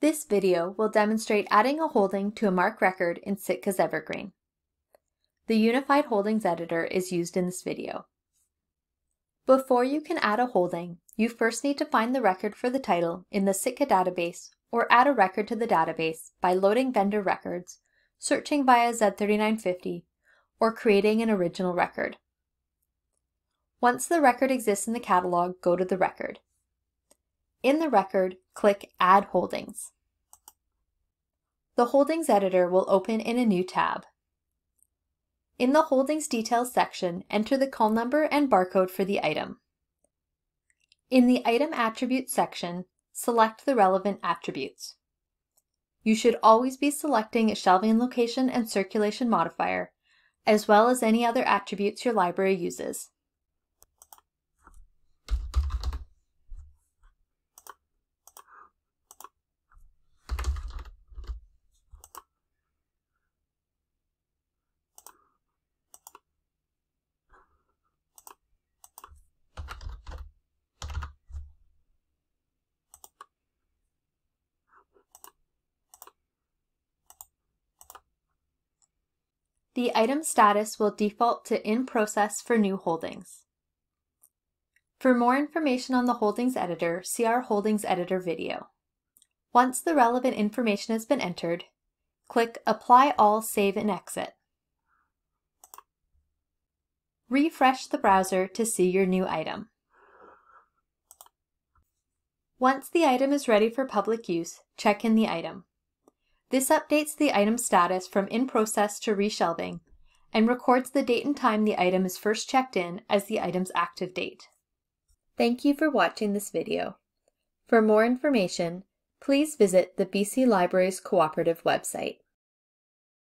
This video will demonstrate adding a holding to a MARC record in Sitka's Evergreen. The Unified Holdings Editor is used in this video. Before you can add a holding, you first need to find the record for the title in the Sitka database or add a record to the database by loading vendor records, searching via Z3950, or creating an original record. Once the record exists in the catalog, go to the record. In the record, click Add Holdings. The Holdings Editor will open in a new tab. In the Holdings Details section, enter the call number and barcode for the item. In the Item Attributes section, select the relevant attributes. You should always be selecting a shelving location and circulation modifier, as well as any other attributes your library uses. The item status will default to In Process for New Holdings. For more information on the Holdings Editor, see our Holdings Editor video. Once the relevant information has been entered, click Apply All, Save and Exit. Refresh the browser to see your new item. Once the item is ready for public use, check in the item. This updates the item status from in process to reshelving and records the date and time the item is first checked in as the item's active date. Thank you for watching this video. For more information, please visit the BC Libraries Cooperative website.